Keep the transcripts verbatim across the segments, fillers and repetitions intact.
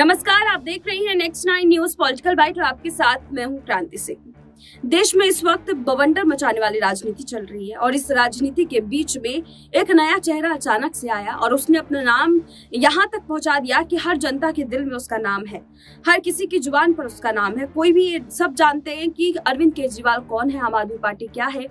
नमस्कार, आप देख रहे हैं next nine news political bite और आपके साथ मैं हूं क्रांति सिंह। देश में इस वक्त बवंडर मचाने वाली राजनीति चल रही है और इस राजनीति के बीच में एक नया चेहरा अचानक से आया और उसने अपना नाम यहां तक पहुंचा दिया कि हर जनता के दिल में उसका नाम है, हर किसी की जुबान पर उसका नाम है। कोई भी सब जानते हैं कि अरविंद केजरीवाल कौन है, आम आदमी पार्टी क्या है,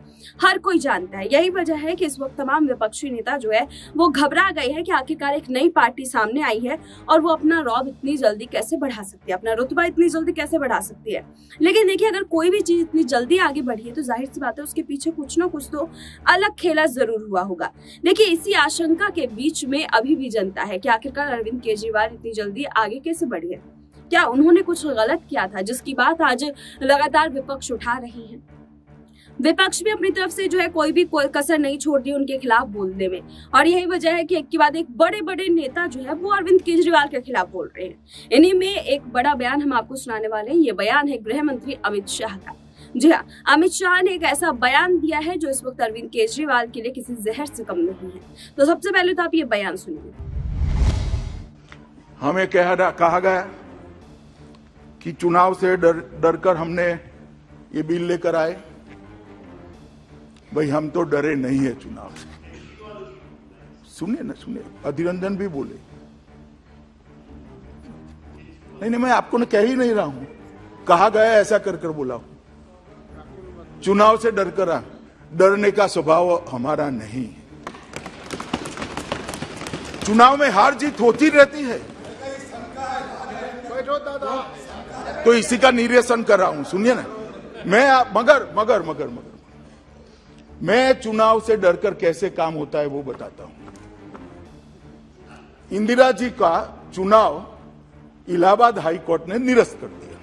हर कोई जानता है। यही वजह है कि इस वक्त तमाम विपक्षी नेता जो है वो घबरा गए हैं कि आखिरकार एक नई पार्टी सामने आई है और वो अपना रौब इतनी जल्दी कैसे बढ़ा सकती है, अपना रुतबा इतनी जल्दी कैसे बढ़ा सकती है। लेकिन देखिए, अगर कोई भी चीज इतनी जल्दी आगे बढ़ी है तो जाहिर सी बात है उसके पीछे कुछ ना कुछ तो अलग खेला जरूर हुआ होगा। देखिए, इसी आशंका के बीच में अभी भी जनता है कि आखिरकार अरविंद केजरीवाल इतनी जल्दी आगे कैसे बढ़ी है, क्या उन्होंने कुछ गलत किया था जिसकी बात आज लगातार विपक्ष उठा रहे हैं। विपक्ष भी अपनी तरफ से जो है कोई भी कोई कसर नहीं छोड़ रही उनके खिलाफ बोलने में और यही वजह है कि एक के बाद एक बड़े बड़े नेता जो है वो अरविंद केजरीवाल के खिलाफ बोल रहे हैं। इन्हीं में एक बड़ा बयान हम आपको सुनाने वाले हैं। ये बयान है गृह मंत्री अमित शाह का। जी हाँ, अमित शाह ने एक ऐसा बयान दिया है जो इस वक्त अरविंद केजरीवाल के लिए किसी जहर से कम नहीं है। तो सबसे पहले तो आप ये बयान सुनिए। हमें कहा गया कि चुनाव से डर डरकर हमने ये बिल लेकर आए। भाई, हम तो डरे नहीं है चुनाव से। सुनिए ना, सुनिए, अधीरंजन भी बोले नहीं नहीं मैं आपको ना कह ही नहीं रहा हूं, कहा गया ऐसा कर कर बोला हूं। चुनाव से डर कर डरने का स्वभाव हमारा नहीं है। चुनाव में हार जीत होती रहती है, तो इसी का निरीक्षण कर रहा हूं। सुनिए ना, मैं मगर मगर मगर मगर मैं चुनाव से डरकर कैसे काम होता है वो बताता हूं। इंदिरा जी का चुनाव इलाहाबाद हाई कोर्ट ने निरस्त कर दिया।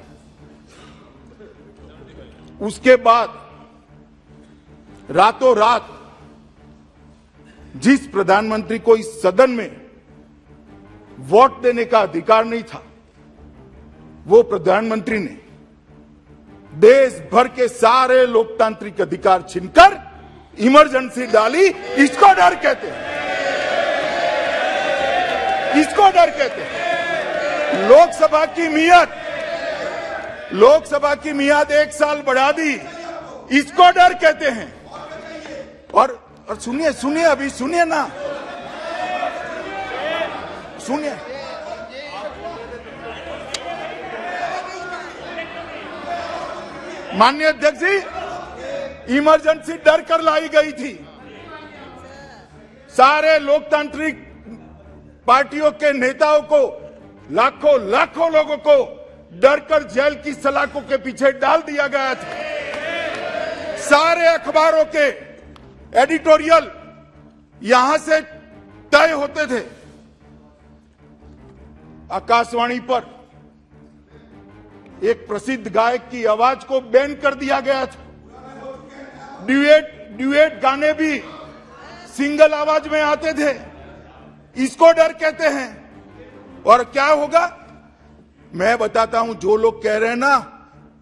उसके बाद रातों रात जिस प्रधानमंत्री को इस सदन में वोट देने का अधिकार नहीं था, वो प्रधानमंत्री ने देश भर के सारे लोकतांत्रिक अधिकार छीनकर इमरजेंसी डाली। इसको डर कहते हैं, इसको डर कहते हैं। लोकसभा की मियाद लोकसभा की मियाद एक साल बढ़ा दी, इसको डर कहते हैं। और और सुनिए सुनिए अभी सुनिए ना, सुनिए। माननीय अध्यक्ष जी, इमरजेंसी डर कर लाई गई थी। सारे लोकतांत्रिक पार्टियों के नेताओं को, लाखों लाखों लोगों को डर कर जेल की सलाखों के पीछे डाल दिया गया था। सारे अखबारों के एडिटोरियल यहां से तय होते थे। आकाशवाणी पर एक प्रसिद्ध गायक की आवाज को बैन कर दिया गया था। ड्यूएट ड्यूएट गाने भी सिंगल आवाज में आते थे। इसको डर कहते हैं। और क्या होगा मैं बताता हूं। जो लोग कह रहे हैं ना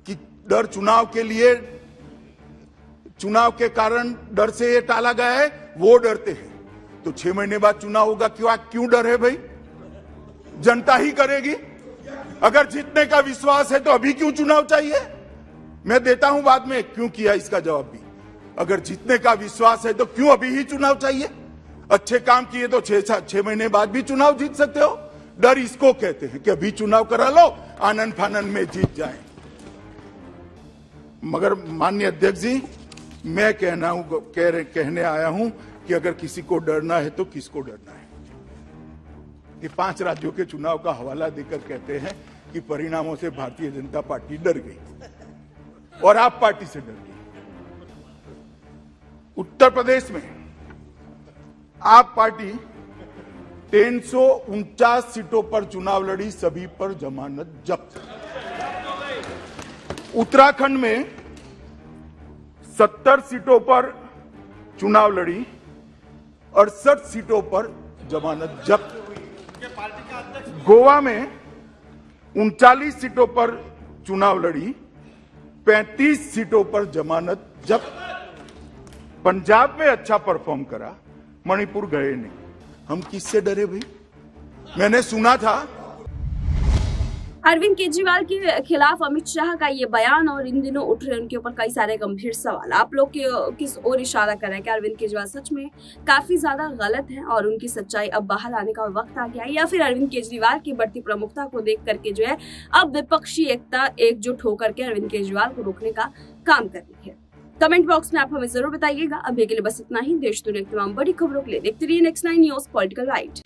कि डर चुनाव के लिए, चुनाव के कारण डर से ये टाला गया है, वो डरते हैं। तो छह महीने बाद चुनाव होगा, क्यों क्यों डर है भाई? जनता ही करेगी। अगर जीतने का विश्वास है तो अभी क्यों चुनाव चाहिए? मैं देता हूं बाद में क्यों किया इसका जवाब भी। अगर जीतने का विश्वास है तो क्यों अभी ही चुनाव चाहिए? अच्छे काम किए तो छह छह महीने बाद भी चुनाव जीत सकते हो। डर इसको कहते हैं कि अभी चुनाव करा लो, आनंद फानंद में जीत जाए। मगर माननीय अध्यक्ष जी, मैं कहना हूं कह, कहने आया हूं कि अगर किसी को डरना है तो किसको डरना है। ये पांच राज्यों के चुनाव का हवाला देकर कहते हैं कि परिणामों से भारतीय जनता पार्टी डर गई और आप पार्टी से डर गई। उत्तर प्रदेश में आप पार्टी तीन सौ उनचास सीटों पर चुनाव लड़ी, सभी पर जमानत जब्त। उत्तराखंड में सत्तर सीटों पर चुनाव लड़ी, अड़सठ सीटों पर जमानत जब्त। गोवा में उनचालीस सीटों पर चुनाव लड़ी, पैंतीस सीटों पर जमानत जब्त। पंजाब में अच्छा परफॉर्म करा, मणिपुर गए नहीं। हम किससे डरे भाई? मैंने सुना था अरविंद केजरीवाल के खिलाफ अमित शाह का ये बयान और इन दिनों उठ रहे उनके ऊपर कई सारे गंभीर सवाल। आप लोग किस ओर इशारा कर रहे हैं कि अरविंद केजरीवाल सच में काफी ज्यादा गलत हैं और उनकी सच्चाई अब बाहर आने का वक्त आ गया है, या फिर अरविंद केजरीवाल की बढ़ती प्रमुखता को देख करके जो है अब विपक्षी एकता एकजुट होकर के अरविंद केजरीवाल को रोकने का काम कर रही है। कमेंट बॉक्स में आप हमें जरूर बताइएगा। अभी के लिए बस इतना ही। देश दुनिया की तमाम बड़ी खबरों के लिए देखते रहिए next nine news political right.